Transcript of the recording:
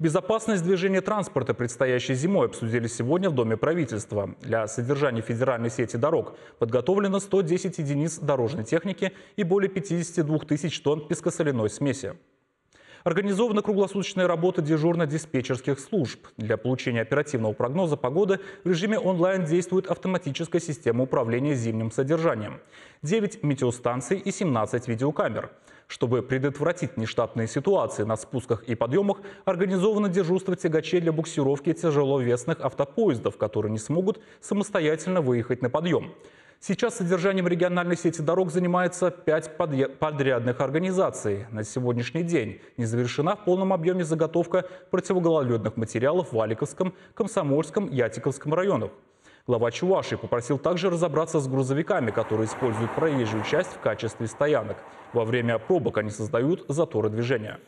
Безопасность движения транспорта предстоящей зимой обсудили сегодня в Доме правительства. Для содержания федеральной сети дорог подготовлено 110 единиц дорожной техники и более 52 тысяч тонн пескосоляной смеси. Организованы круглосуточные работы дежурно-диспетчерских служб. Для получения оперативного прогноза погоды в режиме онлайн действует автоматическая система управления зимним содержанием. 9 метеостанций и 17 видеокамер. Чтобы предотвратить нештатные ситуации на спусках и подъемах, организовано дежурство тягачей для буксировки тяжеловесных автопоездов, которые не смогут самостоятельно выехать на подъем. Сейчас содержанием региональной сети дорог занимается 5 подрядных организаций. На сегодняшний день не завершена в полном объеме заготовка противогололедных материалов в Аликовском, Комсомольском, Ятиковском районах. Глава Чувашии попросил также разобраться с грузовиками, которые используют проезжую часть в качестве стоянок. Во время пробок они создают заторы движения.